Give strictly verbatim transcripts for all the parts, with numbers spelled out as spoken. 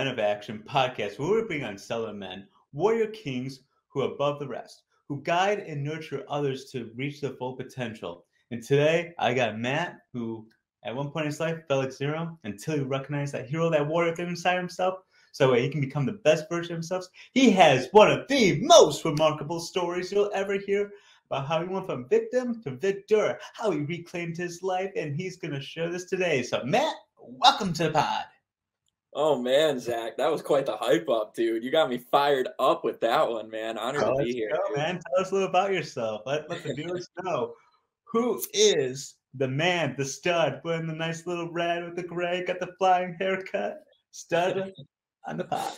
Men of Action Podcast, where we bring on stellar men, warrior kings who are above the rest, who guide and nurture others to reach their full potential. And today I got Matt, who at one point in his life felt like zero until he recognized that hero, that warrior within inside himself, so that he can become the best version of himself. He has one of the most remarkable stories you'll ever hear about how he went from victim to victor, how he reclaimed his life, and he's going to share this today. So Matt, welcome to the pod. Oh man, Zach, that was quite the hype up, dude. You got me fired up with that one, man. Honored oh, to be here. Go, man. Tell us a little about yourself. Let, let the viewers know. Who is the man, the stud, wearing the nice little red with the gray, got the flying haircut, stud on the pod?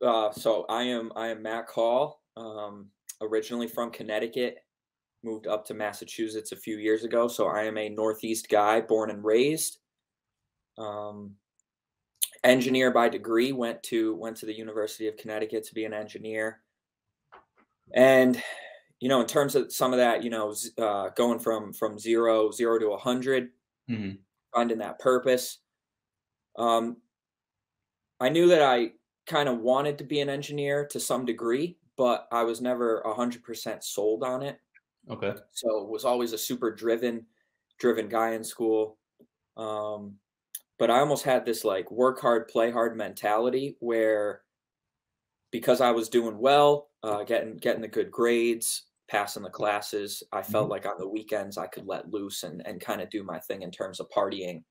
Uh, so I am I am Matt Hall, um, originally from Connecticut, moved up to Massachusetts a few years ago. So I am a Northeast guy, born and raised. Um, engineer by degree, went to went to the University of Connecticut to be an engineer. And, you know, in terms of some of that, you know, uh, going from from zero, zero to a hundred, mm-hmm. finding that purpose. Um, I knew that I kind of wanted to be an engineer to some degree, but I was never a hundred percent sold on it. Okay. So was always a super driven, driven guy in school. Um, But I almost had this like work hard, play hard mentality where, because I was doing well, uh, getting getting the good grades, passing the classes, I felt like on the weekends I could let loose and and kind of do my thing in terms of partying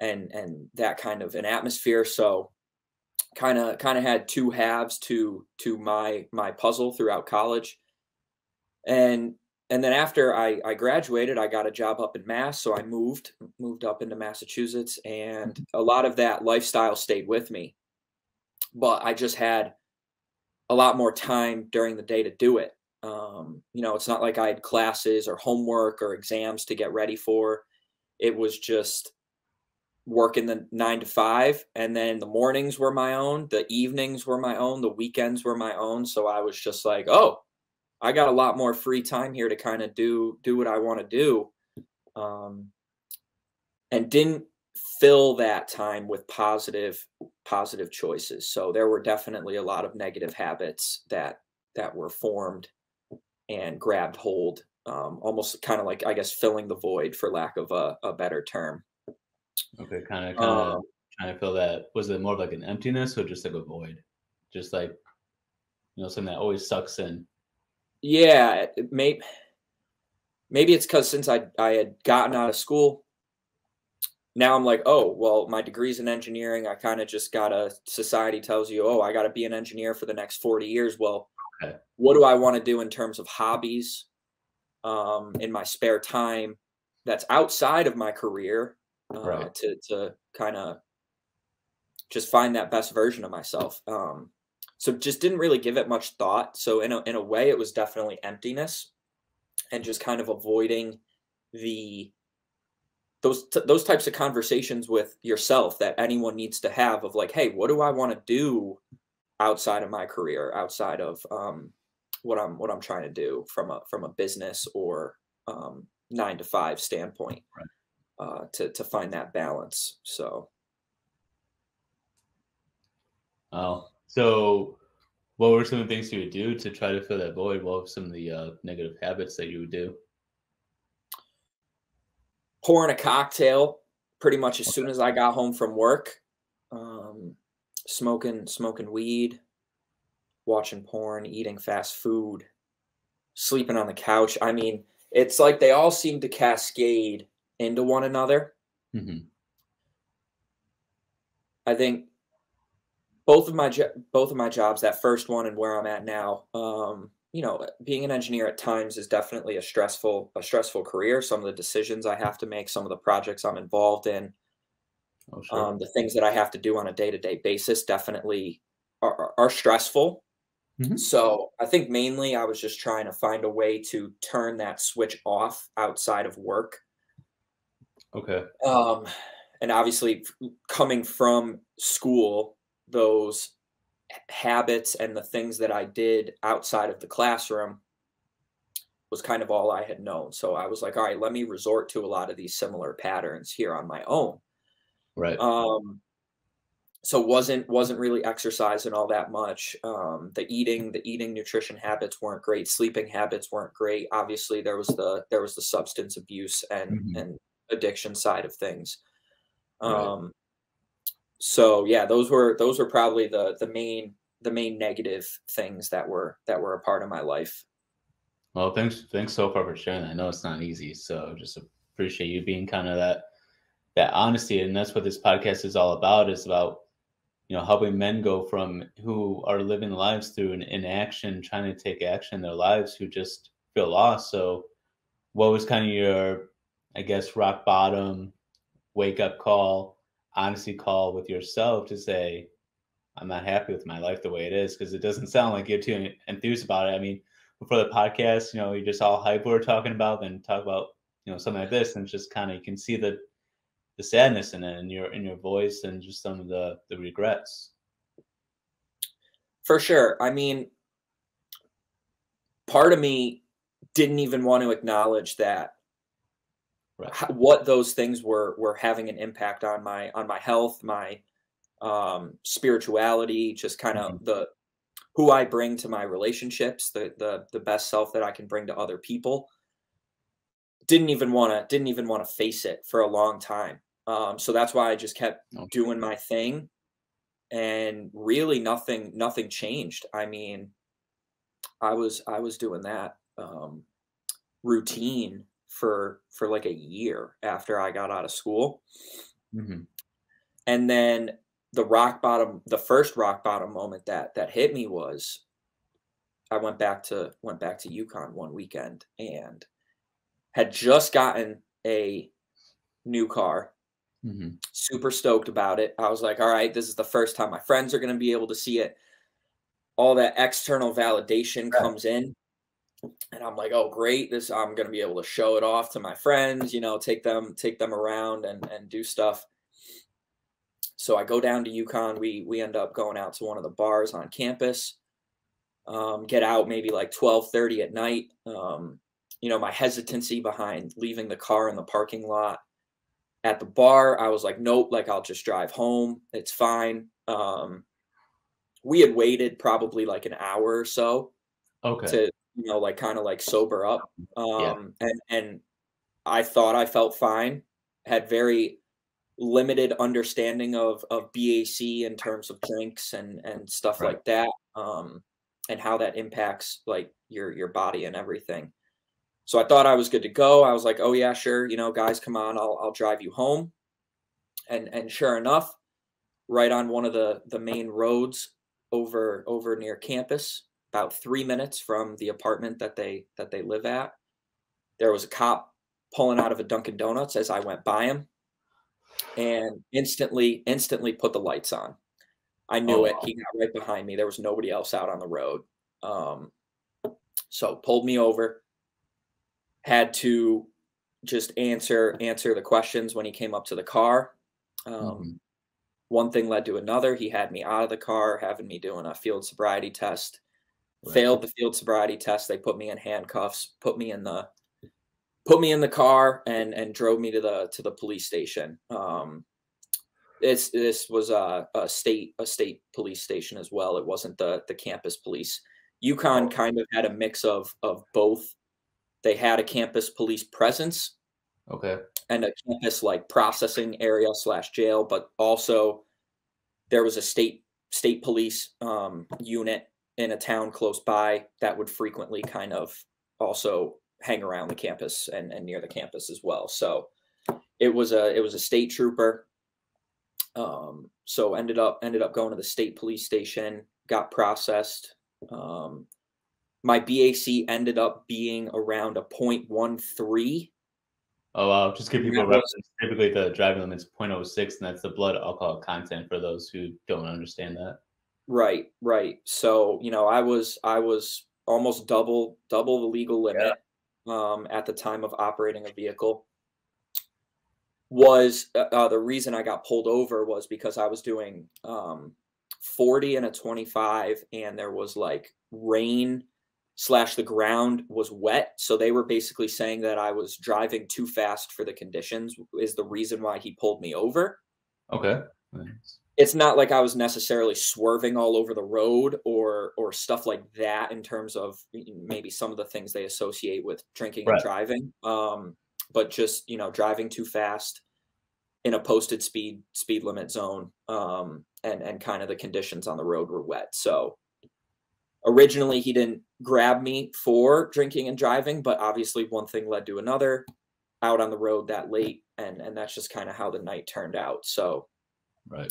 and and that kind of an atmosphere. So kind of kind of had two halves to to my my puzzle throughout college. And And then after I, I graduated, I got a job up in Mass. So I moved, moved up into Massachusetts, and a lot of that lifestyle stayed with me, but I just had a lot more time during the day to do it. Um, you know, it's not like I had classes or homework or exams to get ready for. It was just working the nine to five. And then the mornings were my own, the evenings were my own, the weekends were my own. So I was just like, oh, I got a lot more free time here to kind of do, do what I want to do. Um, and didn't fill that time with positive, positive choices. So there were definitely a lot of negative habits that, that were formed and grabbed hold, um, almost kind of like, I guess, filling the void, for lack of a, a better term. Okay. Kind of, kind of um, trying to fill that. Was it more of like an emptiness or just like a void? Just like, you know, something that always sucks in. Yeah, it may, maybe it's because since I, I had gotten out of school, now I'm like, oh, well, my degree's in engineering. I kind of just got a society tells you, oh, I got to be an engineer for the next forty years. Well, okay. What do I want to do in terms of hobbies um, in my spare time that's outside of my career uh, right. to, to kind of just find that best version of myself? Um So just didn't really give it much thought. So in a, in a way, it was definitely emptiness and just kind of avoiding the those those types of conversations with yourself that anyone needs to have of like, hey, what do I want to do outside of my career, outside of um, what I'm what I'm trying to do from a from a business or um, nine to five standpoint right. uh, to to find that balance. So. Oh. So what were some of the things you would do to try to fill that void? What were some of the uh, negative habits that you would do? Pouring a cocktail pretty much as okay. soon as I got home from work, um, smoking, smoking weed, watching porn, eating fast food, sleeping on the couch. I mean, it's like they all seem to cascade into one another. Mm-hmm. I think Both of my both of my jobs, that first one and where I'm at now, um, you know, being an engineer at times is definitely a stressful a stressful career. Some of the decisions I have to make, some of the projects I'm involved in, oh, sure. um, the things that I have to do on a day to day basis definitely are, are, are stressful. Mm-hmm. So I think mainly I was just trying to find a way to turn that switch off outside of work. Okay. Um, and obviously, coming from school, those habits and the things that I did outside of the classroom was kind of all I had known. So I was like, all right, let me resort to a lot of these similar patterns here on my own. Right. Um, So wasn't wasn't really exercising all that much. Um, the eating, the eating nutrition habits weren't great. Sleeping habits weren't great. Obviously, there was the there was the substance abuse and mm-hmm. and addiction side of things. Um, right. So yeah, those were those were probably the the main the main negative things that were that were a part of my life. Well, thanks thanks so far for sharing that. I know it's not easy, so just appreciate you being kind of that that honesty, and that's what this podcast is all about. Is about you know, helping men go from who are living lives through an inaction, trying to take action in their lives, who just feel lost. So what was kind of your, I guess, rock bottom wake up call, honesty call with yourself to say, I'm not happy with my life the way it is? Because it doesn't sound like you're too enthused about it. I mean, before the podcast, you know, you're just all hype we're talking about, then talk about, you know, something like this. And it's just kind of, you can see the the sadness in it, in your, in your voice, and just some of the, the regrets. For sure. I mean, part of me didn't even want to acknowledge that right. how, what those things were, were having an impact on my, on my health, my um, spirituality, just kind of mm-hmm. the, who I bring to my relationships, the, the, the best self that I can bring to other people. Didn't even want to, didn't even want to face it for a long time. Um, so that's why I just kept okay. doing my thing, and really nothing, nothing changed. I mean, I was, I was doing that, um, routine for, for like a year after I got out of school. Mm-hmm. And then the rock bottom, the first rock bottom moment that, that hit me was I went back to, went back to UConn one weekend, and had just gotten a new car, mm-hmm. super stoked about it. I was like, all right, this is the first time my friends are going to be able to see it. All that external validation yeah. comes in, and I'm like, oh great. This, I'm going to be able to show it off to my friends, you know, take them, take them around and, and do stuff. So I go down to UConn. We, we end up going out to one of the bars on campus, um, get out maybe like twelve thirty at night. Um, You know, my hesitancy behind leaving the car in the parking lot at the bar, I was like, nope, like I'll just drive home. It's fine. Um, we had waited probably like an hour or so okay. to, you know, like kind of like sober up. Um, yeah. and, and I thought I felt fine, had very limited understanding of, of B A C in terms of drinks and, and stuff right. like that. Um, and how that impacts like your, your body and everything. So I thought I was good to go. I was like, oh yeah, sure. You know, guys, come on, I'll, I'll drive you home. And, and sure enough, right on one of the, the main roads over, over near campus, about three minutes from the apartment that they, that they live at, there was a cop pulling out of a Dunkin' Donuts as I went by him, and instantly, instantly put the lights on. I knew oh, it. Wow. He got right behind me. There was nobody else out on the road. Um, so pulled me over. Had to just answer, answer the questions when he came up to the car. Um, mm-hmm. One thing led to another. He had me out of the car, having me doing a field sobriety test, right. failed the field sobriety test. They put me in handcuffs, put me in the, put me in the car, and, and drove me to the, to the police station. Um, it's, this was a, a state, a state police station as well. It wasn't the, the campus police. UConn kind of had a mix of, of both. They had a campus police presence okay. and a campus like processing area slash jail, but also there was a state state police um, unit in a town close by that would frequently kind of also hang around the campus and, and near the campus as well. So it was a it was a state trooper. Um, so ended up ended up going to the state police station, got processed. Um, My B A C ended up being around a zero point one three. Oh, wow. Just give people reference. Typically, the driving limit's zero point zero six, and that's the blood alcohol content for those who don't understand that. Right, right. So, you know, I was I was almost double double the legal limit yeah. um, at the time of operating a vehicle. Was uh, the reason I got pulled over was because I was doing um, forty and a twenty-five, and there was like rain. Slash the ground was wet. So they were basically saying that I was driving too fast for the conditions is the reason why he pulled me over. Okay. Nice. it's not like I was necessarily swerving all over the road or or stuff like that in terms of maybe some of the things they associate with drinking right. and driving. Um, but just, you know, driving too fast in a posted speed speed limit zone, um, and, and kind of the conditions on the road were wet. So originally he didn't grab me for drinking and driving, but obviously one thing led to another out on the road that late. And, and that's just kind of how the night turned out. So, right.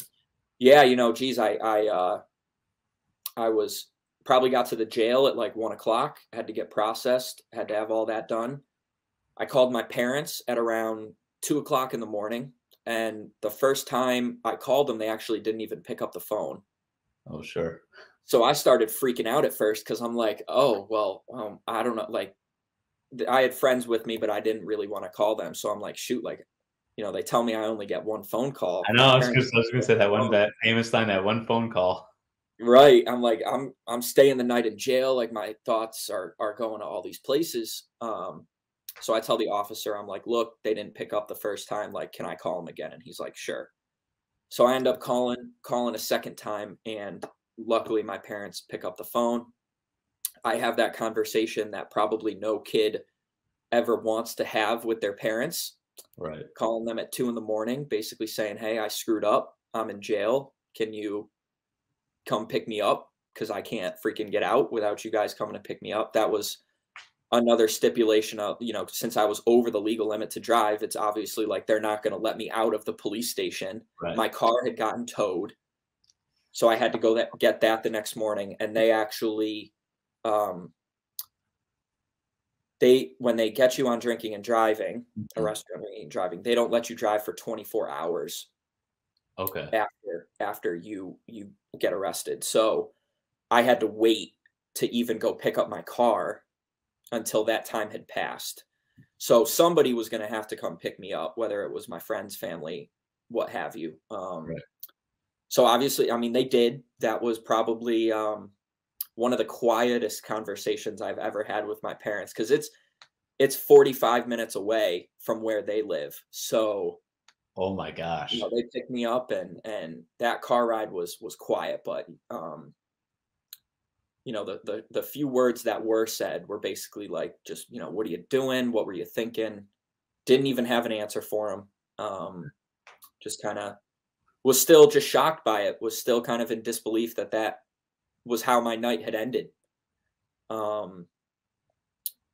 Yeah, you know, geez, I I uh, I was probably got to the jail at like one o'clock. Had to get processed. Had to have all that done. I called my parents at around two o'clock in the morning, and the first time I called them, they actually didn't even pick up the phone. Oh, sure. So I started freaking out at first because I'm like, oh well, um, I don't know. Like, I had friends with me, but I didn't really want to call them. So I'm like, shoot, like. You know, they tell me I only get one phone call. I know. I was going to say that one, that famous line, that one phone call. Right. I'm like, I'm, I'm staying the night in jail. Like my thoughts are, are going to all these places. Um, so I tell the officer, I'm like, look, they didn't pick up the first time. Like, can I call them again? And he's like, sure. So I end up calling, calling a second time. And luckily my parents pick up the phone. I have that conversation that probably no kid ever wants to have with their parents. Right. Calling them at two in the morning, basically saying, hey, I screwed up. I'm in jail. Can you come pick me up? Because I can't freaking get out without you guys coming to pick me up. That was another stipulation of, you know, since I was over the legal limit to drive, it's obviously like they're not going to let me out of the police station. Right. My car had gotten towed. So I had to go that, get that the next morning. And they actually, um, They, when they get you on drinking and driving, arrest drinking and driving, they don't let you drive for twenty-four hours. Okay. After, after you, you get arrested. So I had to wait to even go pick up my car until that time had passed. So somebody was going to have to come pick me up, whether it was my friends, family, what have you. Um, right. So obviously, I mean, they did. That was probably, um, one of the quietest conversations I've ever had with my parents. Cause it's, it's forty-five minutes away from where they live. So, oh my gosh, you know, they picked me up and, and that car ride was, was quiet, but, um, you know, the, the, the few words that were said were basically like, just, you know, what are you doing? What were you thinking? Didn't even have an answer for them. Um, just kind of was still just shocked by it, was still kind of in disbelief that that was how my night had ended. Um,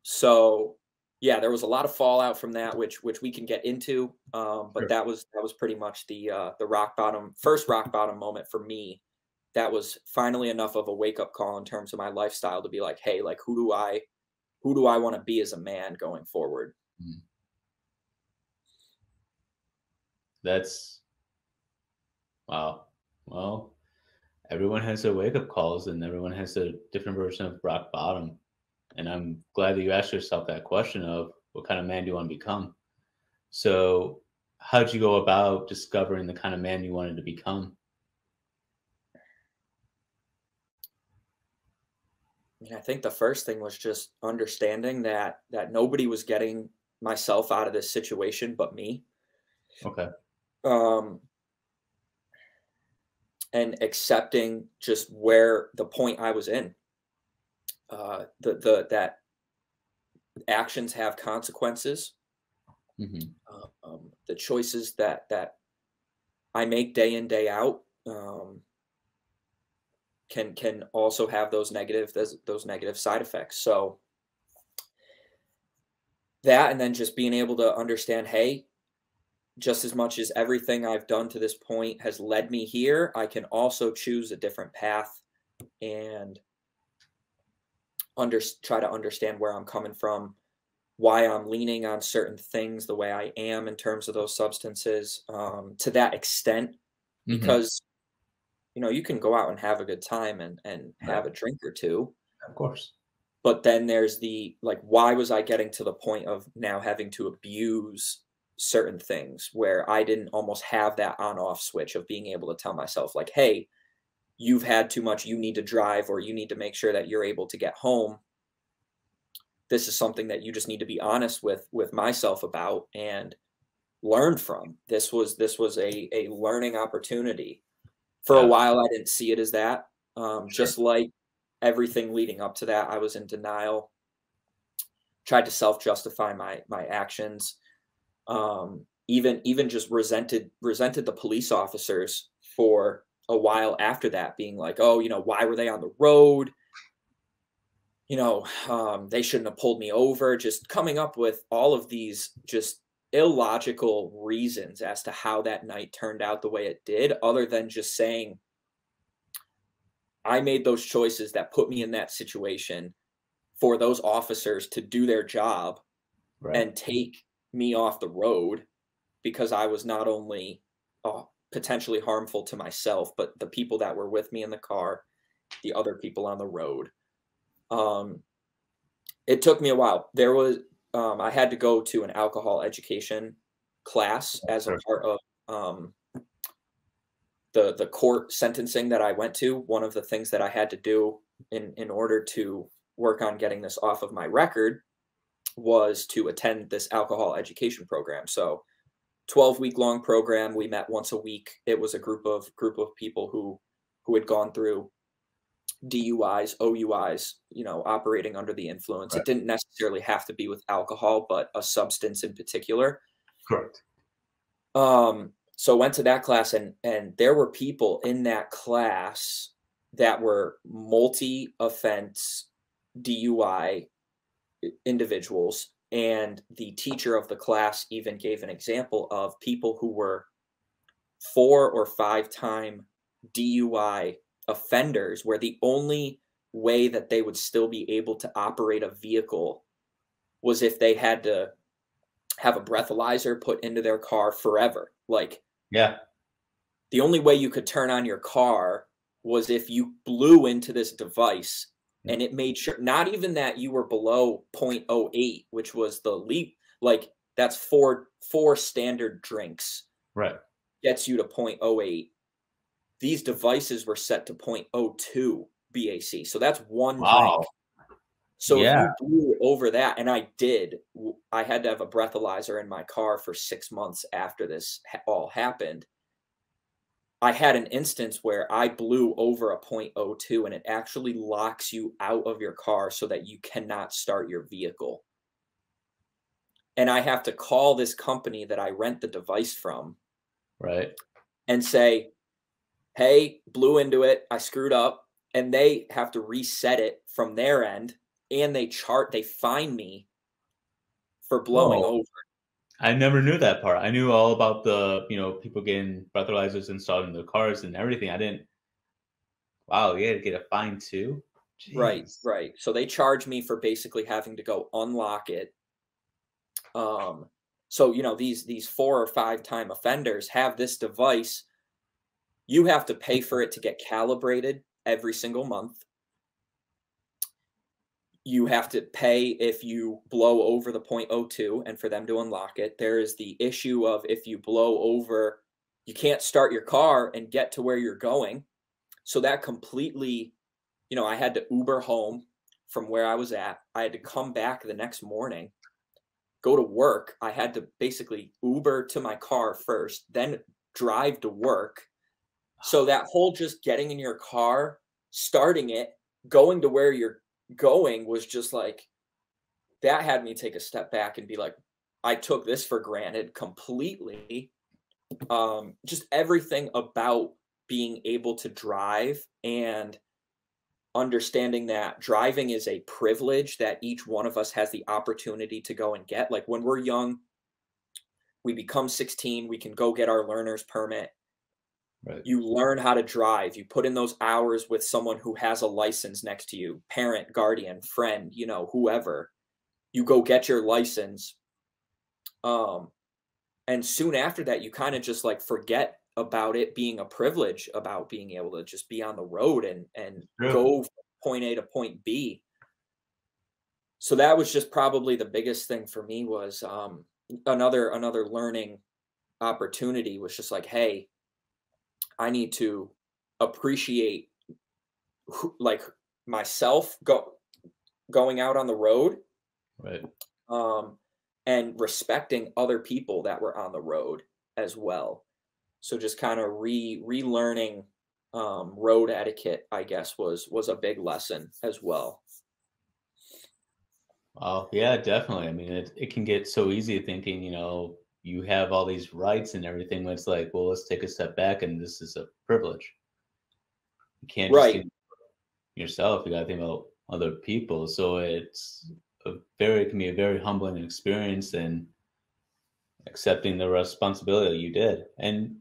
so yeah, there was a lot of fallout from that, which, which we can get into. Um, but sure. that was, that was pretty much the, uh, the rock bottom, first rock bottom moment for me. That was finally enough of a wake up call in terms of my lifestyle to be like, hey, like, who do I, who do I want to be as a man going forward? That's wow. Well, everyone has their wake-up calls and everyone has a different version of rock bottom. And I'm glad that you asked yourself that question of what kind of man do you want to become? So how'd you go about discovering the kind of man you wanted to become? I think the first thing was just understanding that, that nobody was getting myself out of this situation but me. Okay. Um, and accepting just where the point I was in, uh, the, the, that actions have consequences. Mm-hmm. Um, the choices that, that I make day in, day out, um, can, can also have those negative, those, those negative side effects. So that, and then just being able to understand, hey, just as much as everything I've done to this point has led me here, I can also choose a different path and under, try to understand where I'm coming from, why I'm leaning on certain things the way I am in terms of those substances, um, to that extent, mm-hmm. because, you know, you can go out and have a good time and, and have a drink or two. Of course. But then there's the, like, why was I getting to the point of now having to abuse certain things where I didn't almost have that on off switch of being able to tell myself like, hey, you've had too much, you need to drive, or you need to make sure that you're able to get home. This is something that you just need to be honest with, with myself about and learn from. This was, this was a, a learning opportunity. For yeah. a while, I didn't see it as that. Um, sure. Just like everything leading up to that, I was in denial, tried to self-justify my my actions, um, even even just resented resented the police officers for a while after that, being like, oh, you know, why were they on the road? You know, um, they shouldn't have pulled me over. Just coming up with all of these just illogical reasons as to how that night turned out the way it did, other than just saying, I made those choices that put me in that situation for those officers to do their job right. and take me off the road, because I was not only uh, potentially harmful to myself, but the people that were with me in the car, the other people on the road. Um, it took me a while. There was, um, I had to go to an alcohol education class as a part of, um, the, the court sentencing that I went to. One of the things that I had to do in, in order to work on getting this off of my record was to attend this alcohol education program. So twelve week long program. We met once a week. It was a group of group of people who, who had gone through D U Is, O U Is, you know, operating under the influence. Right. It didn't necessarily have to be with alcohol, but a substance in particular. Correct. Um, So went to that class, and, and there were people in that class that were multi-offense D U I individuals. And the teacher of the class even gave an example of people who were four or five time D U I offenders, where the only way that they would still be able to operate a vehicle was if they had to have a breathalyzer put into their car forever. Like, yeah, the only way you could turn on your car was if you blew into this device, and it made sure not even that you were below zero point zero eight, which was the leap. Like, that's four, four standard drinks, right? Gets you to zero point zero eight. These devices were set to zero point zero two B A C. So that's one wow. drink. So yeah. if you blew over that, and I did, I had to have a breathalyzer in my car for six months after this all happened. I had an instance where I blew over a zero point zero two, and it actually locks you out of your car so that you cannot start your vehicle. And I have to call this company that I rent the device from, right, and say, hey, blew into it, I screwed up. And they have to reset it from their end. And they chart, they fine me for blowing oh, over. I never knew that part. I knew all about the, you know, people getting breathalyzers installed in their cars and everything. I didn't, wow, you had to get a fine too? Jeez. Right, right. So they charged me for basically having to go unlock it. Um, so, you know, these, these four or five time offenders have this device. You have to pay for it to get calibrated every single month. You have to pay if you blow over the zero point zero two and for them to unlock it. There is the issue of if you blow over, you can't start your car and get to where you're going. So that completely, you know, I had to Uber home from where I was at. I had to come back the next morning, go to work. I had to basically Uber to my car first, then drive to work. So that whole just getting in your car, starting it, going to where you're going was just like, that had me take a step back and be like, I took this for granted completely. Um, just everything about being able to drive and understanding that driving is a privilege that each one of us has the opportunity to go and get. Like, when we're young, we become sixteen, we can go get our learner's permit. Right. You learn how to drive. You put in those hours with someone who has a license next to you, parent, guardian, friend, you know, whoever. You go get your license. Um, and soon after that, you kind of just like forget about it being a privilege, about being able to just be on the road and, and yeah. go from point A to point B. So that was just probably the biggest thing for me was um, another, another learning opportunity was just like, hey, I need to appreciate who, like myself go, going out on the road, right? Um, and respecting other people that were on the road as well. So just kind of re relearning um, road etiquette, I guess, was was a big lesson as well. Oh, yeah, definitely. I mean, it, it can get so easy thinking, you know, you have all these rights and everything. When it's like, well, let's take a step back, and this is a privilege. You can't just right. think yourself. You got to think about other people. So it's a very, it can be a very humbling experience, and accepting the responsibility that you did. And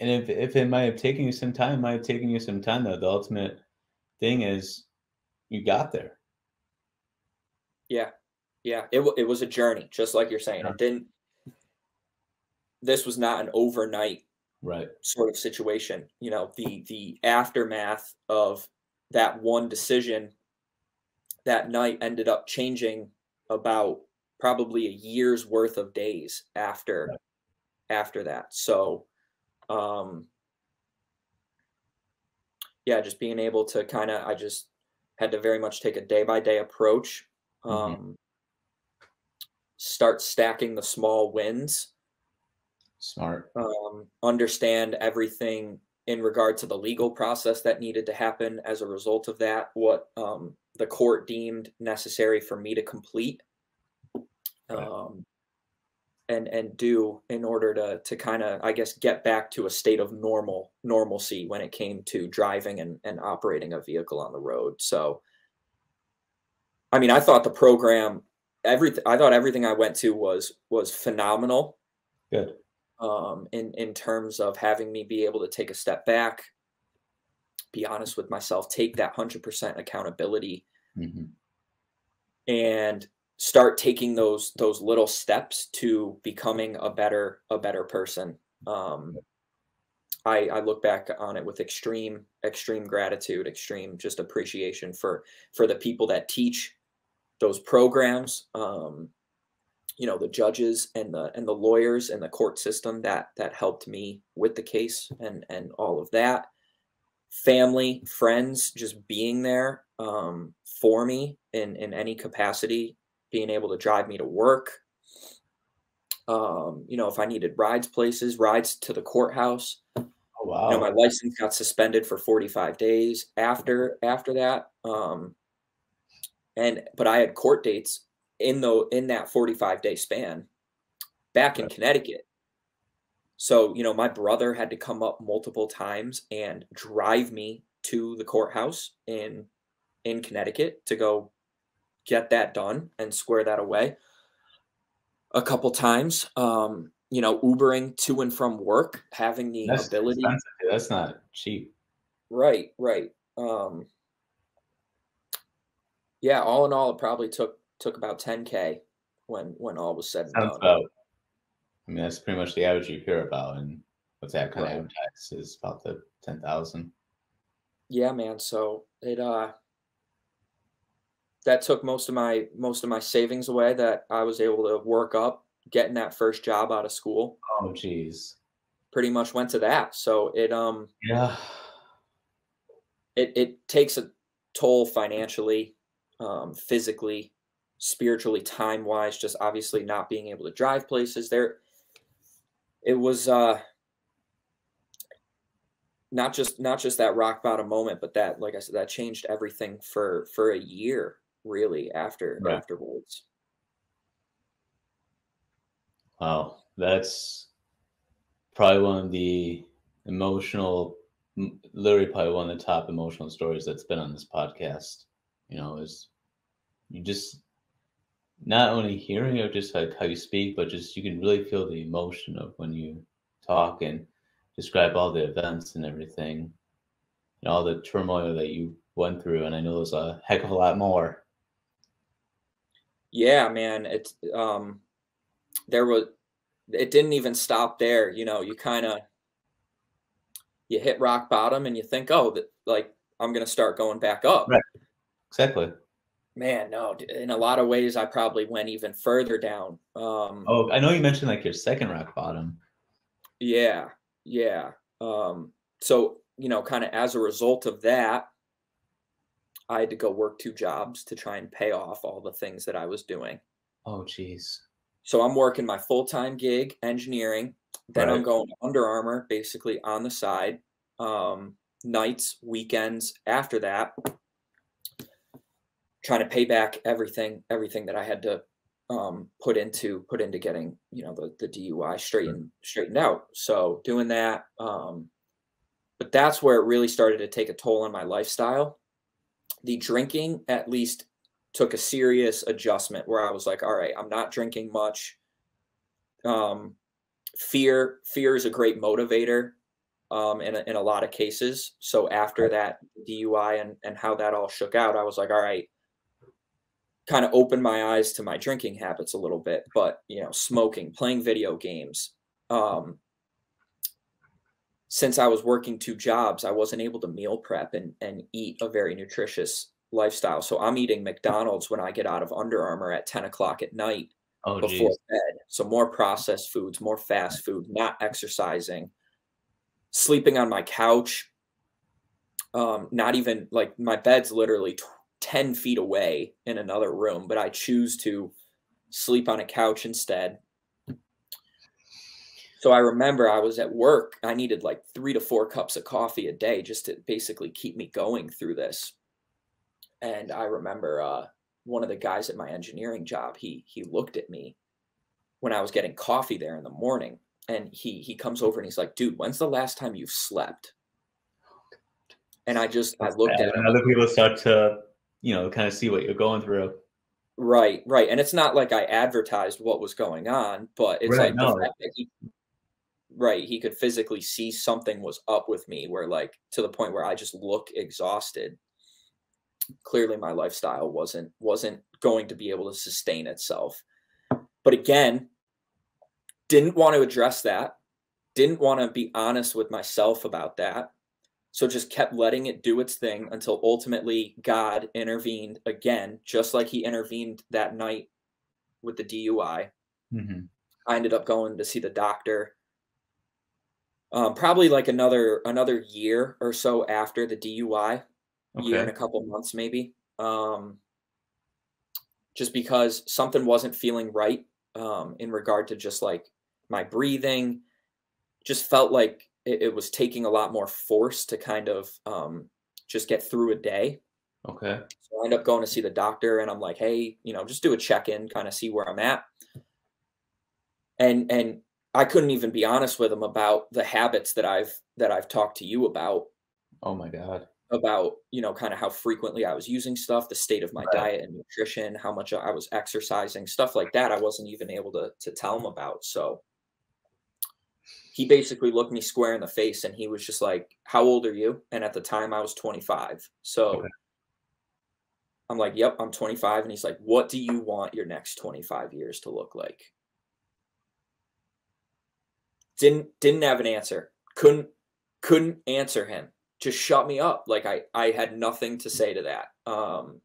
and if, if it might have taken you some time, it might have taken you some time, though, the ultimate thing is you got there. Yeah. Yeah. It, it was a journey, just like you're saying. Yeah. It didn't, this was not an overnight right. sort of situation. You know, the, the aftermath of that one decision that night ended up changing about probably a year's worth of days after, right. after that. So, um, yeah, just being able to kind of, I just had to very much take a day by day approach. Um, mm-hmm. Start stacking the small wins. Smart. Um, understand everything in regard to the legal process that needed to happen as a result of that, what um, the court deemed necessary for me to complete um, and and do in order to to kind of, I guess, get back to a state of normal normalcy when it came to driving and, and operating a vehicle on the road. So, I mean, I thought the program, everything, I thought everything I went to was was phenomenal. Good. Um, in, in terms of having me be able to take a step back, be honest with myself, take that one hundred percent accountability, mm-hmm. and start taking those those little steps to becoming a better a better person. Um, I, I look back on it with extreme extreme gratitude, extreme just appreciation for for the people that teach those programs. Um, you know, the judges and the, and the lawyers and the court system that, that helped me with the case and, and all of that. Family, friends, just being there, um, for me in, in any capacity, being able to drive me to work. Um, you know, if I needed rides places, rides to the courthouse. Oh, wow. You know, my license got suspended for forty-five days after, after that. Um, and, but I had court dates in the, in that forty-five day span back in right. Connecticut. So, you know, my brother had to come up multiple times and drive me to the courthouse in, in Connecticut to go get that done and square that away a couple times. Um, you know, Ubering to and from work, having the that's ability. Expensive. That's not cheap. Right. Right. Um, yeah. All in all, it probably took, took about ten K when, when all was said and done. About, I mean, that's pretty much the average you hear about. And what's that kind right. of tax is about the ten thousand. Yeah, man. So it, uh, that took most of my, most of my savings away that I was able to work up getting that first job out of school. Oh, geez. Pretty much went to that. So it, um, yeah, it, it takes a toll financially, um, physically, spiritually, time wise, just obviously not being able to drive places there. It was, uh, not just, not just that rock bottom moment, but that, like I said, that changed everything for, for a year really after, right. afterwards. Wow. That's probably one of the emotional, literally probably one of the top emotional stories that's been on this podcast, you know, is you just, not only hearing of just like how you speak, but just you can really feel the emotion of when you talk and describe all the events and everything and all the turmoil that you went through. And I know there's a heck of a lot more. Yeah, man. It's, um, there was, it didn't even stop there. You know, you kind of, you hit rock bottom and you think, oh, that like, I'm going to start going back up. Right. Exactly. Man, no, in a lot of ways, I probably went even further down. Um, oh, I know you mentioned like your second rock bottom. Yeah, yeah. Um, so, you know, kind of as a result of that, I had to go work two jobs to try and pay off all the things that I was doing. Oh, geez. So I'm working my full-time gig, engineering. Then right. I'm going to Under Armour, basically on the side. Um, nights, weekends after that, trying to pay back everything, everything that I had to um, put into, put into getting, you know, the, the D U I straightened, straightened out. So doing that, um, but that's where it really started to take a toll on my lifestyle. The drinking at least took a serious adjustment where I was like, all right, I'm not drinking much. Um, fear, fear is a great motivator um, in, a, in a lot of cases. So after that D U I and, and how that all shook out, I was like, all right, kind of opened my eyes to my drinking habits a little bit, but, you know, smoking, playing video games. Um, since I was working two jobs, I wasn't able to meal prep and, and eat a very nutritious lifestyle. So I'm eating McDonald's when I get out of Under Armour at ten o'clock at night oh, before geez. bed. So more processed foods, more fast food, not exercising, sleeping on my couch. Um, not even like my bed's literally ten feet away in another room, but I choose to sleep on a couch instead. So I remember I was at work. I needed like three to four cups of coffee a day just to basically keep me going through this. And I remember uh, one of the guys at my engineering job, he he looked at me when I was getting coffee there in the morning. And he he comes over and he's like, dude, when's the last time you've slept? And I just, I looked at him. And other people start to, you know, kind of see what you're going through. Right, right. And it's not like I advertised what was going on, but it's right, like no. the fact that he, right, he could physically see something was up with me where like, to the point where I just look exhausted. Clearly my lifestyle wasn't wasn't going to be able to sustain itself. But again, didn't want to address that, didn't want to be honest with myself about that. So just kept letting it do its thing until ultimately God intervened again, just like he intervened that night with the D U I. Mm-hmm. I ended up going to see the doctor. Um, probably like another another year or so after the D U I. Okay. Year and a couple months maybe, um, just because something wasn't feeling right um, in regard to just like my breathing. Just felt like it, it was taking a lot more force to kind of um, just get through a day. Okay. So I end up going to see the doctor and I'm like, hey, you know, just do a check-in, kind of see where I'm at. And, and I couldn't even be honest with him about the habits that I've, that I've talked to you about. Oh my God. About, you know, kind of how frequently I was using stuff, the state of my right. diet and nutrition, how much I was exercising, stuff like that. I wasn't even able to, to tell him about. So he basically looked me square in the face and he was just like, how old are you? And at the time I was twenty-five. So okay. I'm like, yep, I'm twenty-five. And he's like, what do you want your next twenty-five years to look like? Didn't, didn't have an answer. Couldn't, couldn't answer him. Just shut me up. Like I, I had nothing to say to that. Um,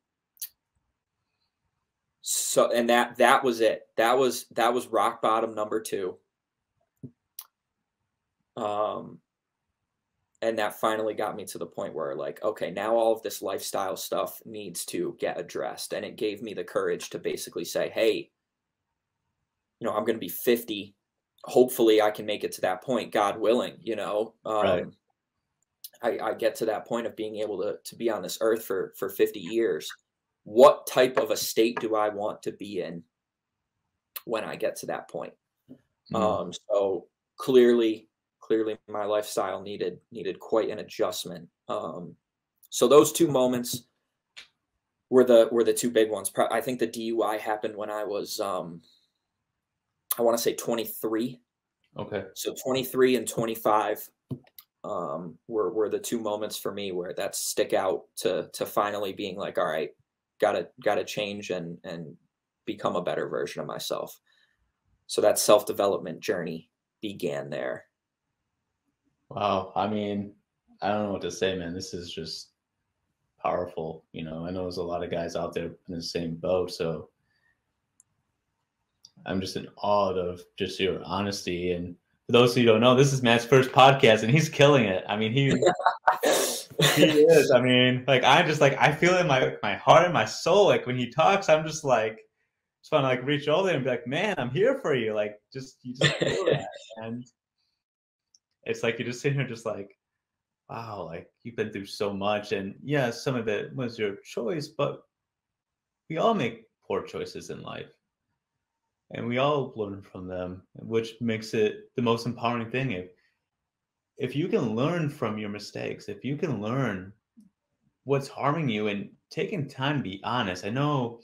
so, and that, that was it. That was, that was rock bottom number two. Um, and that finally got me to the point where like, okay, now all of this lifestyle stuff needs to get addressed. And it gave me the courage to basically say, hey, you know, I'm going to be fifty. Hopefully I can make it to that point, God willing, you know, um, right. I, I get to that point of being able to, to be on this earth for, for fifty years. What type of a state do I want to be in when I get to that point? Mm. Um, so clearly, clearly my lifestyle needed, needed quite an adjustment. Um, so those two moments were the, were the two big ones. Pro- I think the D U I happened when I was, um, I want to say twenty-three. Okay. So twenty-three and twenty-five. Um, were, were the two moments for me where that stick out to, to finally being like, all right, gotta, gotta change and, and become a better version of myself. So that self-development journey began there. Wow. I mean, I don't know what to say, man. This is just powerful. You know, I know there's a lot of guys out there in the same boat. So I'm just in awe of just your honesty. And for those who don't know, this is Matt's first podcast and he's killing it. I mean, he, he is. I mean, like, I'm just like, I feel in my, my heart and my soul. Like when he talks, I'm just like, just want to like reach over there and be like, man, I'm here for you. Like just, you just feel that. And it's like, you're just sitting here just like, wow, like you've been through so much. And yeah, some of it was your choice, but we all make poor choices in life. And we all learn from them, which makes it the most empowering thing. If, if you can learn from your mistakes, if you can learn what's harming you and taking time to be honest. I know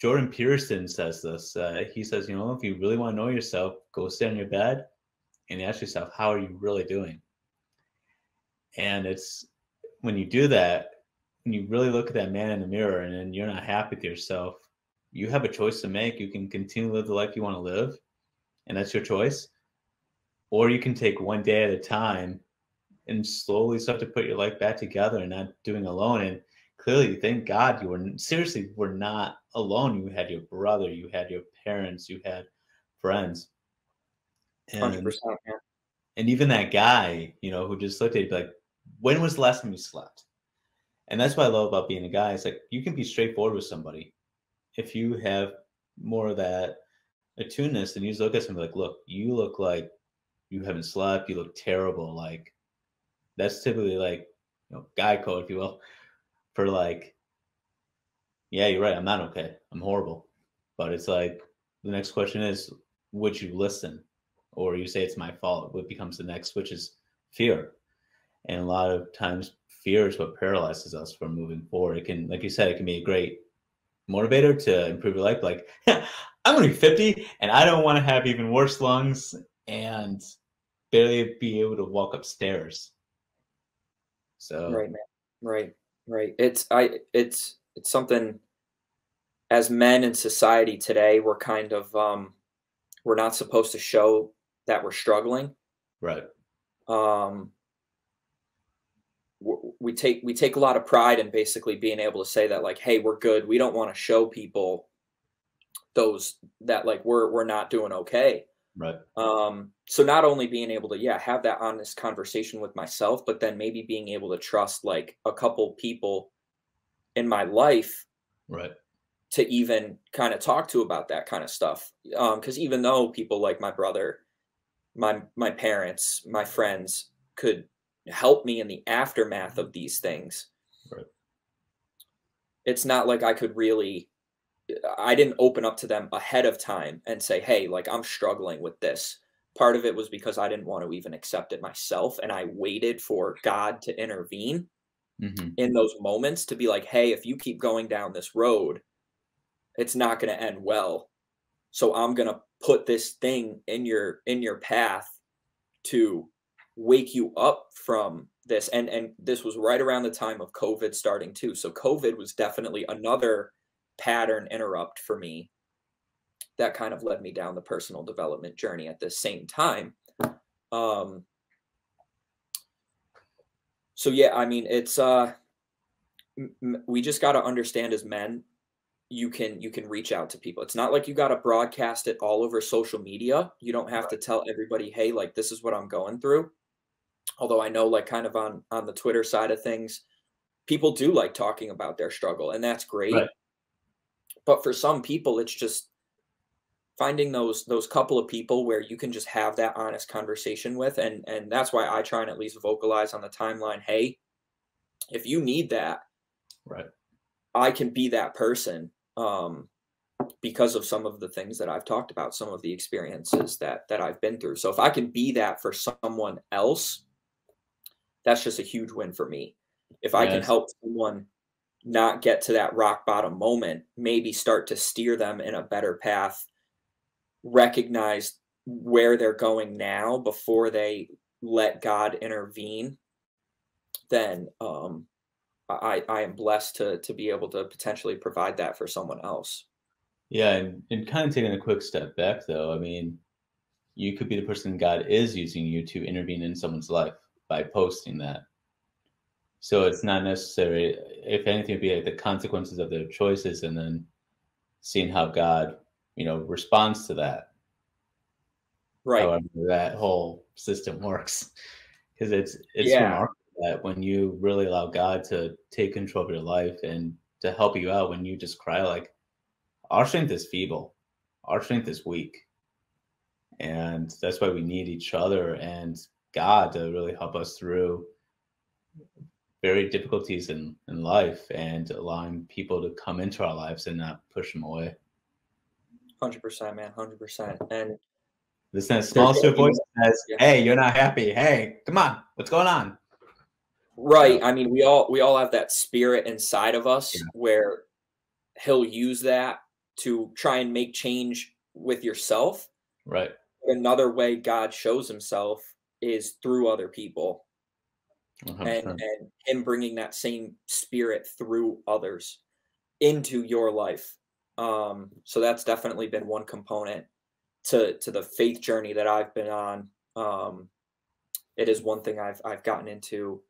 Jordan Peterson says this. Uh, he says, you know, if you really want to know yourself, go sit on your bed and ask yourself, how are you really doing? And it's when you do that, when you really look at that man in the mirror and then you're not happy with yourself, you have a choice to make. You can continue to live the life you want to live, and that's your choice. Or you can take one day at a time and slowly start to put your life back together and not doing alone. And clearly, thank God you were, seriously, were not alone. You had your brother, you had your parents, you had friends. And, one hundred percent, yeah. And even that guy, you know, who just looked at you like, when was the last time you slept? And that's what I love about being a guy. It's like, you can be straightforward with somebody. If you have more of that attuneness, then you just look at somebody like, look, you look like you haven't slept. You look terrible. Like, that's typically like, you know, guy code, if you will, for like, yeah, you're right. I'm not okay. I'm horrible. But it's like, the next question is, would you listen? Or you say it's my fault. What becomes the next, which is fear. And a lot of times fear is what paralyzes us from moving forward. It can, like you said, it can be a great motivator to improve your life. Like, I'm gonna be fifty and I don't want to have even worse lungs and barely be able to walk upstairs. So right, man. Right, right. It's I it's it's something as men in society today, we're kind of um we're not supposed to show that we're struggling. Right. Um we take we take a lot of pride in basically being able to say that, like, hey, we're good. We don't want to show people those that like we're we're not doing okay. Right. Um, so not only being able to, yeah, have that honest conversation with myself, but then maybe being able to trust like a couple people in my life, right, to even kind of talk to about that kind of stuff. Um, 'cause even though people like my brother, my, my parents, my friends could help me in the aftermath of these things, right, it's not like I could really, I didn't open up to them ahead of time and say, hey, like, I'm struggling with this. Part of it was because I didn't want to even accept it myself. And I waited for God to intervene mm-hmm. in those moments to be like, hey, if you keep going down this road, it's not going to end well. So I'm going to put this thing in your, in your path to wake you up from this. And, and this was right around the time of COVID starting too. So COVID was definitely another pattern interrupt for me that kind of led me down the personal development journey at the same time. Um, so yeah, I mean, it's, uh, m we just got to understand as men, you can, you can reach out to people. It's not like you got to broadcast it all over social media. You don't have to tell everybody, hey, like, this is what I'm going through. Although I know, like, kind of on, on the Twitter side of things, people do like talking about their struggle, and that's great. Right. But for some people, it's just finding those those couple of people where you can just have that honest conversation with. And, and that's why I try and at least vocalize on the timeline, hey, if you need that, right, I can be that person um, because of some of the things that I've talked about, some of the experiences that, that I've been through. So if I can be that for someone else, that's just a huge win for me. If I yes. can help someone not get to that rock bottom moment, maybe start to steer them in a better path, recognize where they're going now before they let God intervene, then um, I, I am blessed to, to be able to potentially provide that for someone else. Yeah. And, and kind of taking a quick step back though, I mean, you could be the person God is using you to intervene in someone's life by posting that. So it's not necessary. If anything, it'd be like the consequences of their choices and then seeing how God, you know, responds to that. Right. However that whole system works. Because it's, it's yeah. remarkable that when you really allow God to take control of your life and to help you out, when you just cry, like, our strength is feeble. Our strength is weak. And that's why we need each other and God to really help us through very difficulties in, in life, and allowing people to come into our lives and not push them away. one hundred percent, man, one hundred percent. And this that smallest voice says, yeah. Hey, you're not happy. Hey, come on, what's going on? Right. I mean, we all we all have that spirit inside of us, yeah, where he'll use that to try and make change with yourself. Right. Another way God shows himself is through other people. one hundred percent. And, and him bringing that same spirit through others into your life. Um, so that's definitely been one component to, to the faith journey that I've been on. Um, it is one thing I've, I've gotten into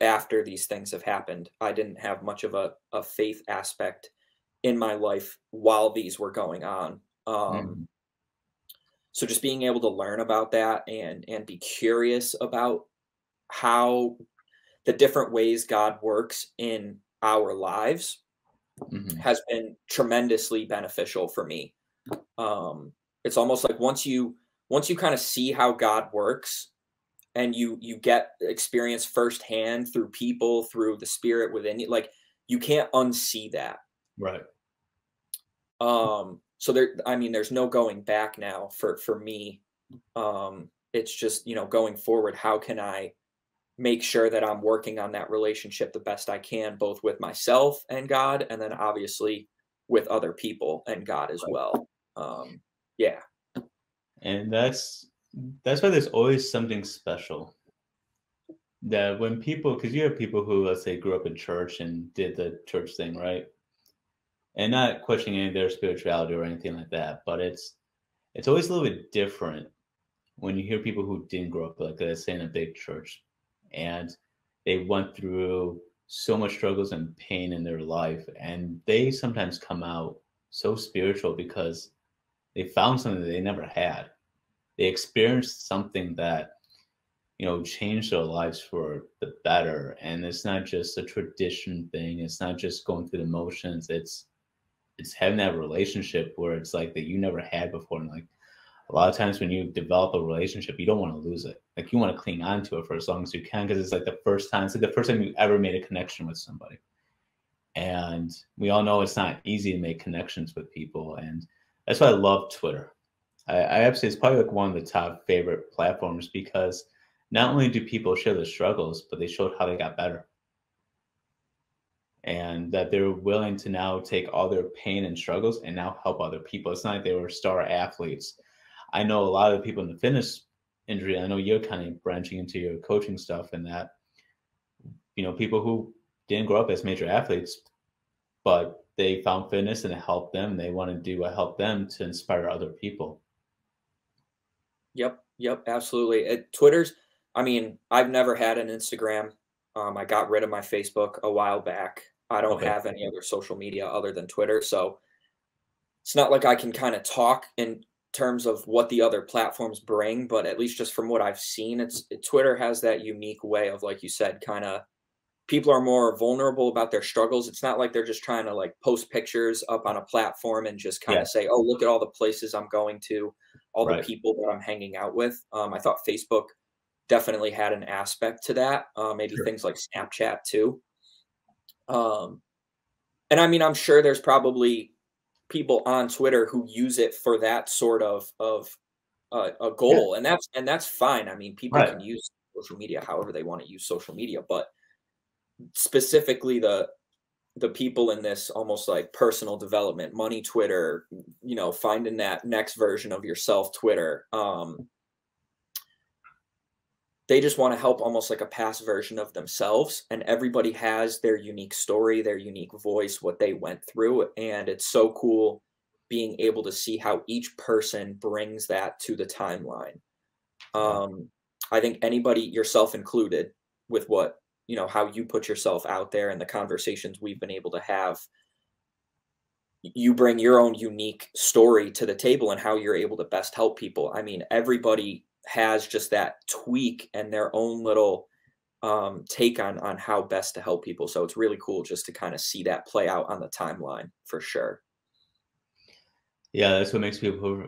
after these things have happened. I didn't have much of a, a faith aspect in my life while these were going on. Um, mm. So just being able to learn about that and, and be curious about how the different ways God works in our lives, mm-hmm, has been tremendously beneficial for me. Um, it's almost like once you, once you kind of see how God works and you, you get experience firsthand through people, through the spirit within you, like you can't unsee that. Right. Um, so there, I mean, there's no going back now for, for me. Um, it's just, you know, going forward, how can I make sure that I'm working on that relationship the best I can, both with myself and God, and then obviously with other people and God as well. Um, yeah. And that's, that's why there's always something special that when people, cause you have people who, let's say, grew up in church and did the church thing, right? And not questioning any of their spirituality or anything like that, but it's, it's always a little bit different when you hear people who didn't grow up like that, say in a big church, and they went through so much struggles and pain in their life, and they sometimes come out so spiritual because they found something that they never had. They experienced something that, you know, change their lives for the better. And it's not just a tradition thing. It's not just going through the motions. It's, it's having that relationship where it's like that you never had before. And like a lot of times when you develop a relationship, you don't want to lose it. Like you want to cling on to it for as long as you can. Cause it's like the first time, it's like the first time you ever made a connection with somebody. And we all know it's not easy to make connections with people. And that's why I love Twitter. I, I absolutely, it's probably like one of the top favorite platforms, because not only do people share their struggles, but they showed how they got better, and that they're willing to now take all their pain and struggles and now help other people. It's not like they were star athletes. I know a lot of people in the fitness industry, I know you're kind of branching into your coaching stuff, and that, you know, people who didn't grow up as major athletes, but they found fitness and it helped them. And they want to do what helped them to inspire other people. Yep. Yep. Absolutely. At Twitter's, I mean, I've never had an Instagram. Um, I got rid of my Facebook a while back. I don't okay. have any other social media other than Twitter. So it's not like I can kind of talk in terms of what the other platforms bring, but at least just from what I've seen, it's it, Twitter has that unique way of, like you said, kind of people are more vulnerable about their struggles. It's not like they're just trying to like post pictures up on a platform and just kind of yeah. say, oh, look at all the places I'm going to, all right. the people that I'm hanging out with. Um, I thought Facebook definitely had an aspect to that. Uh, maybe sure. things like Snapchat too. Um, and I mean, I'm sure there's probably people on Twitter who use it for that sort of, of uh, a goal. Yeah. And that's, and that's fine. I mean, people right. can use social media however they want to use social media, but specifically the, the people in this almost like personal development, money Twitter, you know, finding that next version of yourself Twitter, um, they just want to help almost like a past version of themselves. And everybody has their unique story, their unique voice, what they went through. And it's so cool being able to see how each person brings that to the timeline. Um, I think anybody, yourself included, with what, you know, how you put yourself out there and the conversations we've been able to have, you bring your own unique story to the table and how you're able to best help people. I mean, everybody has just that tweak and their own little um, take on, on how best to help people. So it's really cool just to kind of see that play out on the timeline for sure. Yeah, that's what makes people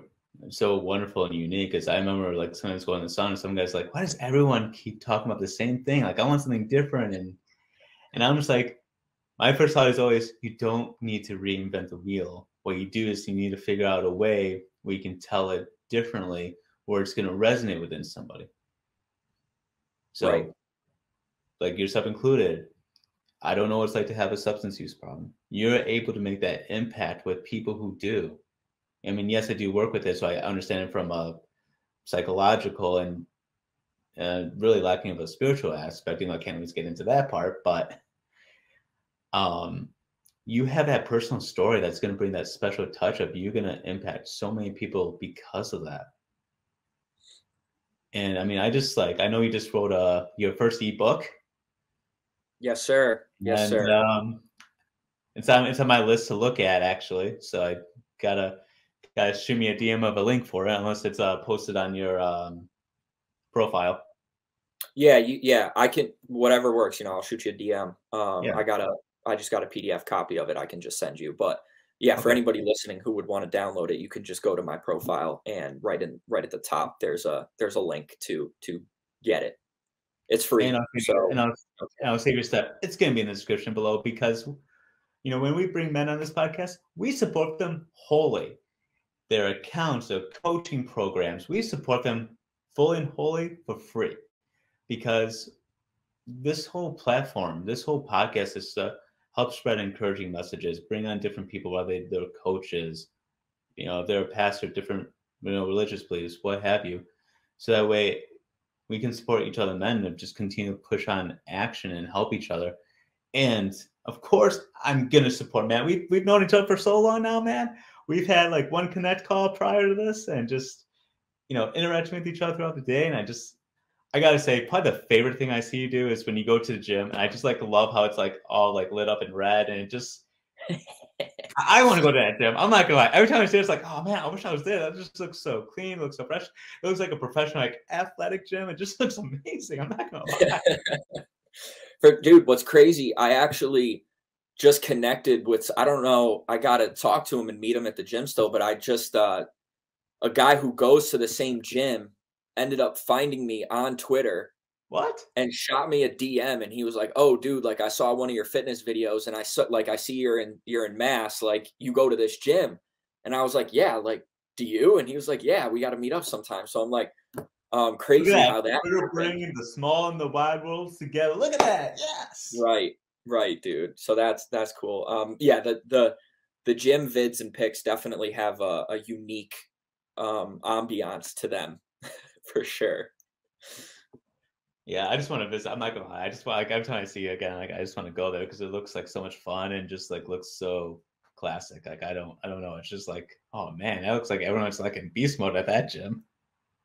so wonderful and unique is I remember like sometimes going to the sauna, some guys like, why does everyone keep talking about the same thing? Like I want something different. And, and I'm just like, my first thought is always, you don't need to reinvent the wheel. What you do is you need to figure out a way where you can tell it differently, where it's going to resonate within somebody. So right. like yourself included, I don't know what it's like to have a substance use problem. You're able to make that impact with people who do. I mean, yes, I do work with it, so I understand it from a psychological and uh, really lacking of a spiritual aspect. You know, I can't always get into that part, but um, you have that personal story that's going to bring that special touch of you're going to impact so many people because of that. And I mean, I just like, I know you just wrote a, your first ebook. Yes, sir. Yes, and, sir. Um, it's on, it's on my list to look at actually. So I gotta, gotta shoot me a D M of a link for it unless it's uh, posted on your um, profile. Yeah. You, yeah. I can, whatever works, you know, I'll shoot you a D M. Um, yeah. I got a, I just got a P D F copy of it. I can just send you, but yeah, okay. For anybody listening who would want to download it, you can just go to my profile and right in, right at the top, there's a, there's a link to, to get it. It's free. And I'll, so, and I'll, and I'll save your step. It's going to be in the description below because, you know, when we bring men on this podcast, we support them wholly. Their accounts, their coaching programs, we support them fully and wholly for free because this whole platform, this whole podcast is to help spread encouraging messages, bring on different people, whether they're coaches, you know, if they're a pastor, different, you know, religious beliefs, what have you. So that way, we can support each other men and just continue to push on action and help each other. And of course, I'm going to support Matt. We've, we've known each other for so long now, man. We've had like one connect call prior to this and just, you know, interacting with each other throughout the day. And I just, I got to say, probably the favorite thing I see you do is when you go to the gym. And I just like love how it's like all like lit up in red. And it just, I want to go to that gym. I'm not going to lie. Every time I see it, it's like, oh man, I wish I was there. That just looks so clean. It looks so fresh. It looks like a professional, like athletic gym. It just looks amazing. I'm not going to lie. For, dude, what's crazy, I actually just connected with, I don't know, I got to talk to him and meet him at the gym still, but I just, uh, a guy who goes to the same gym ended up finding me on Twitter. What? And shot me a D M and he was like, oh dude, like I saw one of your fitness videos and I saw, like, I see you're in, you're in Mass, like you go to this gym. And I was like, yeah, like, do you? And he was like, yeah, we got to meet up sometime. So I'm like, um, crazy how that. We're bringing the small and the wide worlds together. Look at that. Yes. Right. Right, dude. So that's, that's cool. Um, yeah, the, the, the gym vids and pics definitely have a, a unique, um, ambiance to them for sure. Yeah, I just want to visit. I'm not gonna lie. I just want, like every time I see you again, like I just want to go there because it looks like so much fun and just like looks so classic. Like I don't, I don't know. It's just like, oh man, that looks like everyone's like in beast mode at that gym.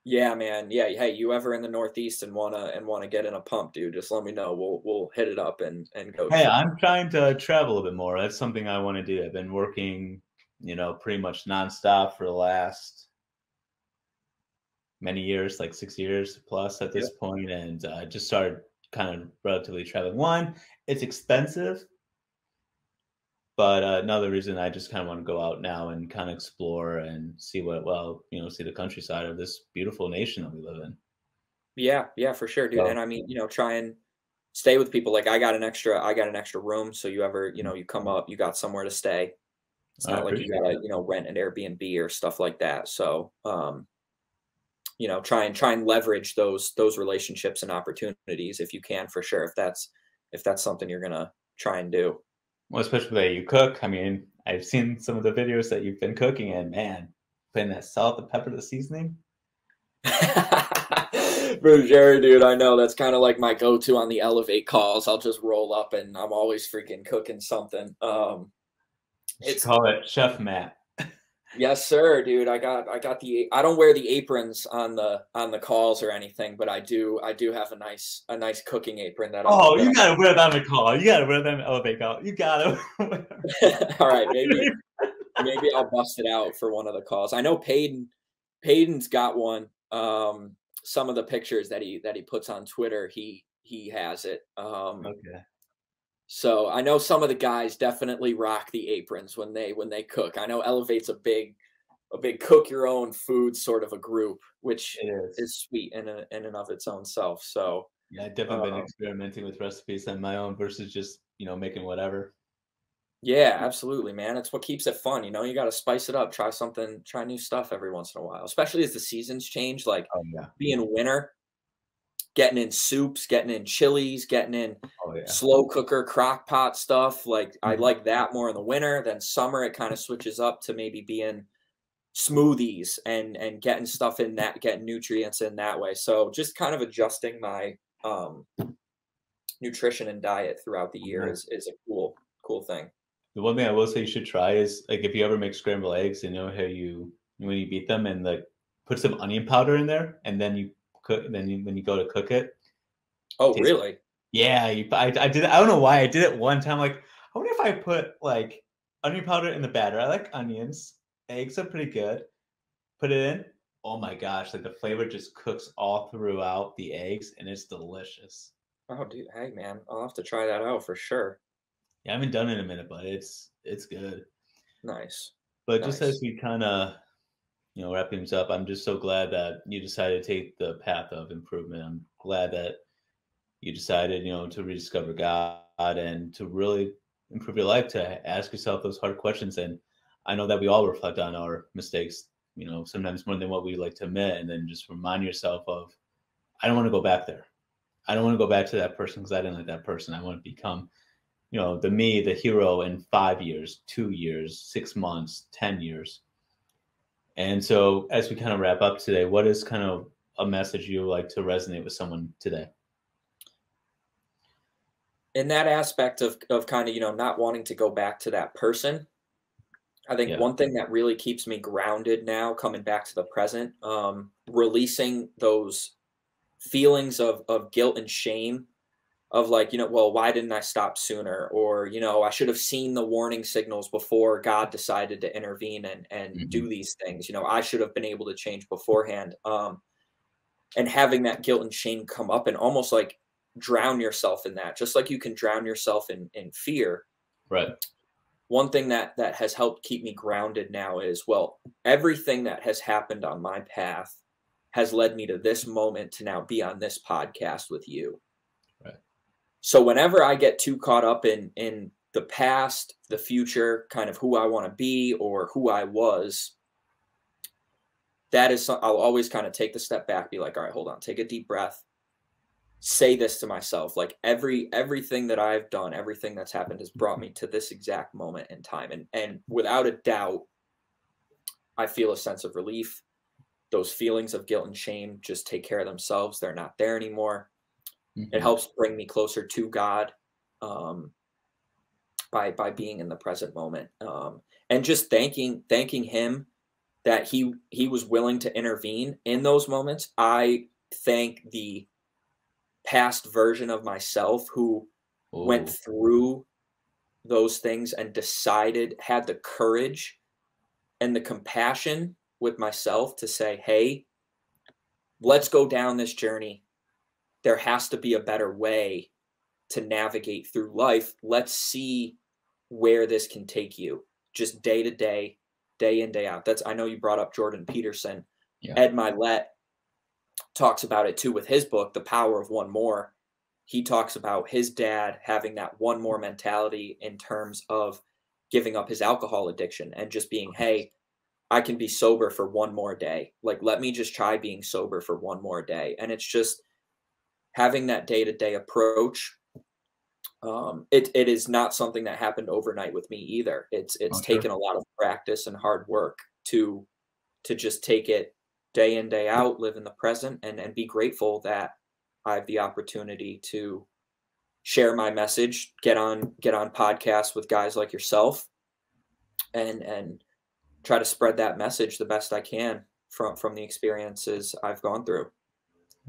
Yeah, man. Yeah. Hey, you ever in the Northeast and wanna and wanna get in a pump, dude? Just let me know. We'll we'll hit it up and and go. Hey, I'm trying to travel a bit more. That's something I want to do. I've been working, you know, pretty much nonstop for the last many years, like six years plus at this yep. point, and I uh, just started kind of relatively traveling. One, it's expensive, but uh, another reason I just kind of want to go out now and kind of explore and see what, well, you know, see the countryside of this beautiful nation that we live in. Yeah, yeah, for sure, dude. So, and I mean, you know, try and stay with people. Like I got an extra, I got an extra room. So you ever, you know, you come up, you got somewhere to stay. It's not like you gotta, you know, rent an Airbnb or stuff like that. So, um, you know, try and try and leverage those, those relationships and opportunities if you can, for sure. If that's, if that's something you're going to try and do. Well, especially the way you cook. I mean, I've seen some of the videos that you've been cooking and man, putting that salt, the pepper, the seasoning. For sure, dude. I know that's kind of like my go-to on the Elevate calls. I'll just roll up and I'm always freaking cooking something. Um, it's call it Chef Matt. Yes, sir, dude. I got, I got the, I don't wear the aprons on the, on the calls or anything, but I do, I do have a nice, a nice cooking apron that. Oh, that you gotta wear that on the call. You gotta wear that on the Elevate call. You gotta. All right. Maybe, maybe I'll bust it out for one of the calls. I know Payton, Payton's got one. Um, some of the pictures that he, that he puts on Twitter, he, he has it. Um, okay. So I know some of the guys definitely rock the aprons when they, when they cook. I know Elevate's a big, a big cook your own food sort of a group, which is. is sweet in, a, in and of its own self. So yeah, I've definitely um, been experimenting with recipes on my own versus just, you know, making whatever. Yeah, absolutely, man. It's what keeps it fun. You know, you got to spice it up, try something, try new stuff every once in a while, especially as the seasons change, like oh, yeah. being winter, getting in soups, getting in chilies, getting in oh, yeah. slow cooker, crock pot stuff. Like I like that more in the winter. Then summer, it kind of switches up to maybe being smoothies and, and getting stuff in that, getting nutrients in that way. So just kind of adjusting my um, nutrition and diet throughout the year is, is a cool, cool thing. The one thing I will say you should try is, like, if you ever make scrambled eggs, you know how you, when you beat them and like put some onion powder in there, and then you cook, then you, when you go to cook it. Oh, really? Yeah. You, I, I did. I don't know why I did it one time. Like, I wonder if I put like onion powder in the batter. I like onions. Eggs are pretty good. Put it in. Oh my gosh. Like the flavor just cooks all throughout the eggs and it's delicious. Oh, dude. Hey man, I'll have to try that out for sure. Yeah, I haven't done it in a minute, but it's it's good. Nice. But nice. Just as we kind of, you know, wrap things up, I'm just so glad that you decided to take the path of improvement. I'm glad that you decided, you know, to rediscover God and to really improve your life, to ask yourself those hard questions. And I know that we all reflect on our mistakes, you know, sometimes more than what we like to admit, and then just remind yourself of, I don't want to go back there. I don't want to go back to that person because I didn't like that person. I want to become, you know, the me, the hero in five years, two years, six months, ten years. And so as we kind of wrap up today, what is kind of a message you would like to resonate with someone today? In that aspect of, of kind of, you know, not wanting to go back to that person, I think yeah. one thing that really keeps me grounded now, coming back to the present, um, releasing those feelings of, of guilt and shame of like, you know, well, why didn't I stop sooner? Or, you know, I should have seen the warning signals before God decided to intervene and, and mm-hmm. do these things. You know, I should have been able to change beforehand. Um, and having that guilt and shame come up and almost like drown yourself in that, just like you can drown yourself in, in fear. Right. One thing that, that has helped keep me grounded now is, well, everything that has happened on my path has led me to this moment to now be on this podcast with you. So whenever I get too caught up in, in the past, the future, kind of who I want to be or who I was, that is, I'll always kind of take the step back, be like, all right, hold on, take a deep breath, say this to myself, like every, everything that I've done, everything that's happened has brought me to this exact moment in time. And, and without a doubt, I feel a sense of relief. Those feelings of guilt and shame just take care of themselves. They're not there anymore. It helps bring me closer to God um, by by being in the present moment um, and just thanking thanking Him that He He was willing to intervene in those moments. I thank the past version of myself who Ooh. Went through those things and decided, had the courage and the compassion with myself to say, "Hey, let's go down this journey. There has to be a better way to navigate through life. Let's see where this can take you just day to day, day in, day out." That's, I know you brought up Jordan Peterson. Yeah. Ed Mylett talks about it too with his book, The Power of One More. He talks about his dad having that one more mentality in terms of giving up his alcohol addiction and just being, hey, I can be sober for one more day. Like, let me just try being sober for one more day. And it's just, having that day-to-day approach, um, it, it is not something that happened overnight with me either. It's it's okay. taken a lot of practice and hard work to to just take it day in, day out, live in the present, and, and be grateful that I have the opportunity to share my message, get on get on podcasts with guys like yourself, and and try to spread that message the best I can from, from the experiences I've gone through.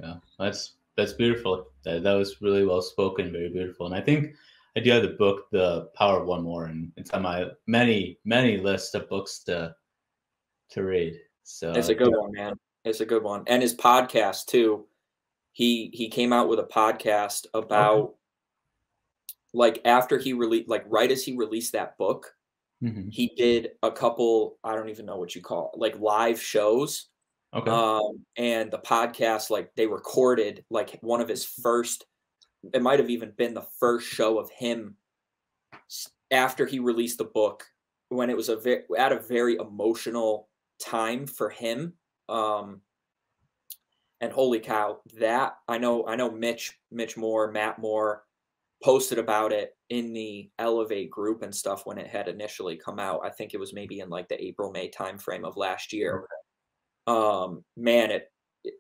Yeah, that's... That's beautiful. That, that was really well spoken, very beautiful. And I think I do have the book, The Power of One More, and it's on my many, many lists of books to to read. So it's a good one, man. It's a good one. And his podcast too. He he came out with a podcast about okay. like after he released, like right as he released that book, Mm-hmm. He did a couple, I don't even know what you call it, like live shows. Okay. Um, and the podcast, like they recorded like one of his first, it might've even been the first show of him after he released the book, when it was a very, at a very emotional time for him. Um, and holy cow, that I know, I know Mitch, Mitch Moore, Matt Moore posted about it in the Elevate group and stuff when it had initially come out. I think it was maybe in like the April, May timeframe of last year. Okay. Um, man, it,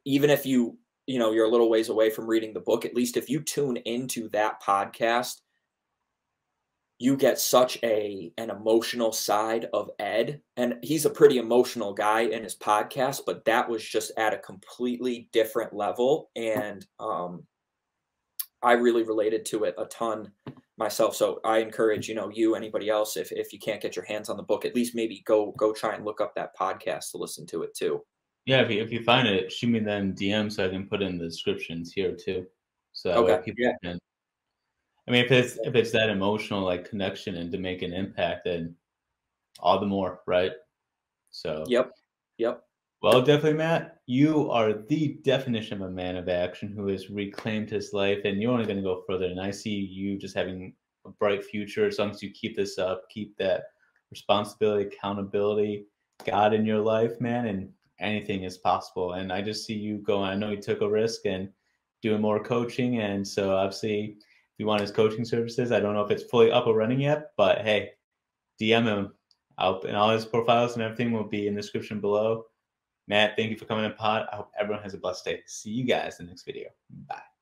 even if you, you know, you're a little ways away from reading the book, at least if you tune into that podcast, you get such a, an emotional side of Ed. And he's a pretty emotional guy in his podcast, but that was just at a completely different level. And, um, I really related to it a ton myself. So I encourage, you know, you, anybody else, if, if you can't get your hands on the book, at least maybe go, go try and look up that podcast to listen to it too. Yeah, if you, if you find it, shoot me then D M so I can put in the descriptions here too. So okay. people yeah. can, I mean, if it's if it's that emotional like connection and to make an impact, then all the more, right? So yep, yep. Well, definitely, Matt, you are the definition of a man of action who has reclaimed his life, and you're only going to go further. And I see you just having a bright future as long as you keep this up, keep that responsibility, accountability, God in your life, man, and anything is possible. And I just see you going, I know you took a risk and doing more coaching. And so obviously if you want his coaching services, I don't know if it's fully up or running yet, but hey, D M him out, and all his profiles and everything will be in the description below. Matt, thank you for coming on pod. I hope everyone has a blessed day. See you guys in the next video. Bye.